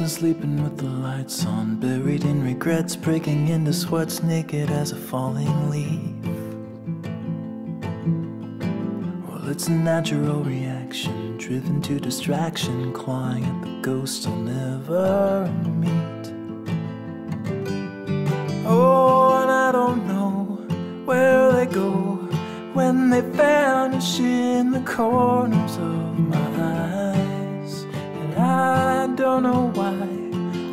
and sleeping with the lights on, buried in regrets, breaking into sweats, naked as a falling leaf. Well, it's a natural reaction, driven to distraction, clawing at the ghost I'll never meet. Oh, and I don't know where they go when they vanish in the corners of my eyes. And I don't know why,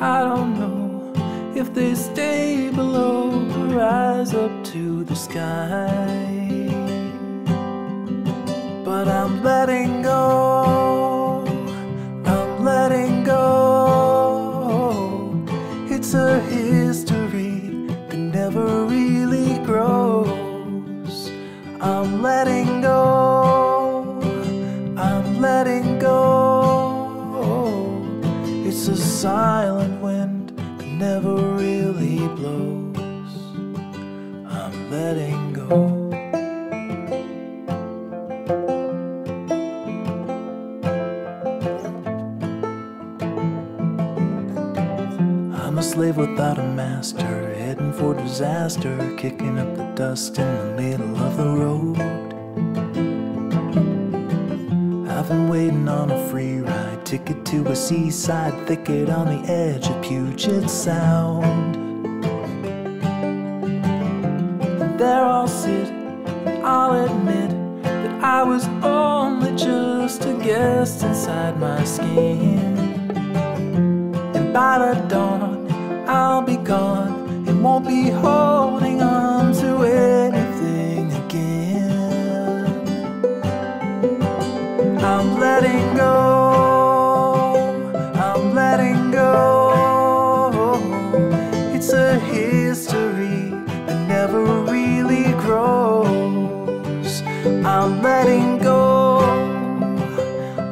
I don't know if they stay below or rise up to the sky. But I'm letting go, I'm letting go. It's a history that never really grows. I'm letting go, I'm letting go. It's a silent wind that never really blows. I'm letting go. I'm a slave without a master, heading for disaster, kicking up the dust in the middle of the road. I've been waiting on a free ride, ticket to a seaside thicket on the edge of Puget Sound. And there I'll sit, and I'll admit that I was only just a guest inside my skin. And by the dawn I'll be gone and won't be holding on to anything again. I'm letting go, I'm letting go. It's a history that never really grows. I'm letting go,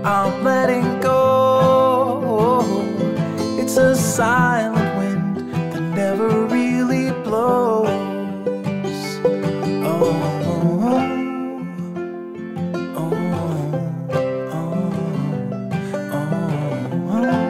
I'm letting go. It's a silent never really blows. Oh, oh, oh, oh, oh, oh, oh, oh, oh.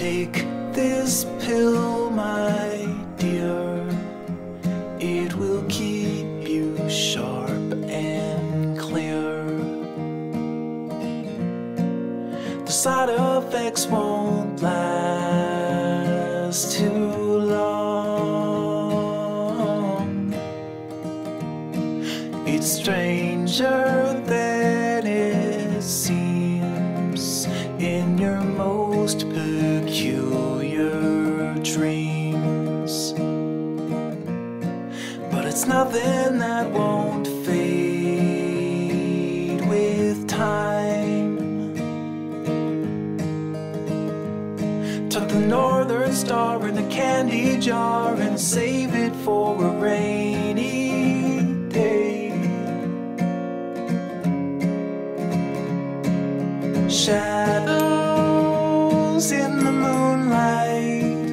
Take this pill, my dear. It will keep you sharp and clear. The side effects won't last too long. It's stranger than it seems in your most peculiar dreams. But it's nothing that won't fade with time. Tuck the northern star in the candy jar and save it for a rainy day. Shadows in the moonlight,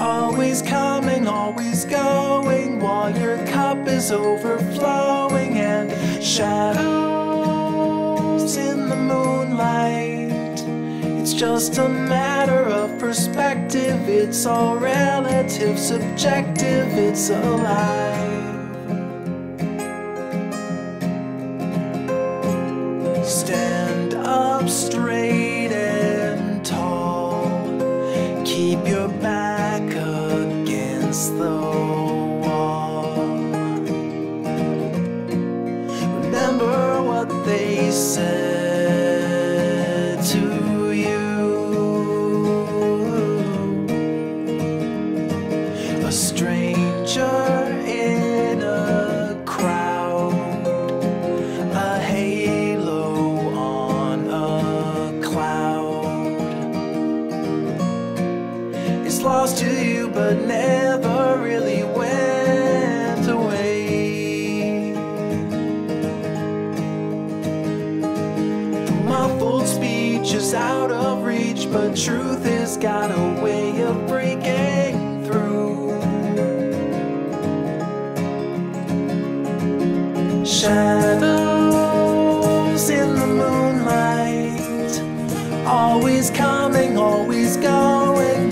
always coming, always going, while your cup is overflowing. And shadows in the moonlight, it's just a matter of perspective. It's all relative, subjective, it's alive. Stand up straight and tall. Keep your back against the wall. Remember what they said to you. A stranger in a crowd, a halo lost to you, but never really went away. The muffled speech is out of reach, but truth has got a way of breaking through. Shadows in the moonlight, always coming, always going,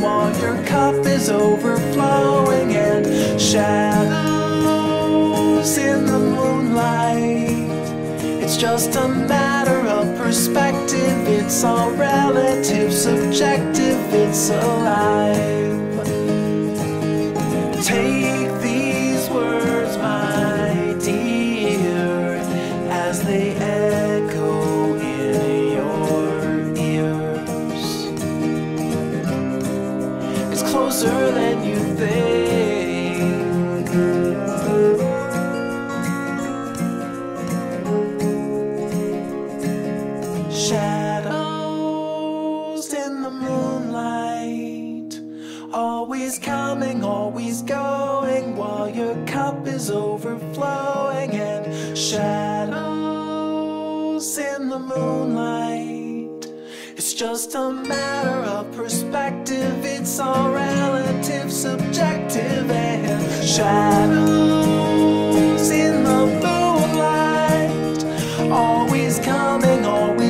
while your cup is overflowing. And shadows in the moonlight, it's just a matter of perspective. It's all relative, subjective, it's alive. Take these words, my dear, as they echo closer than you think. Shadows in the moonlight, always coming, always going, while your cup is overflowing. And shadows in the moonlight, it's just a matter of perspective. It's all relative, subjective. And shadows in the moonlight, always coming, always